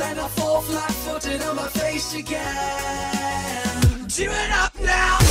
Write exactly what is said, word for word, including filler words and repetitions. and then I fall flat-footed on my face again. Do it up now.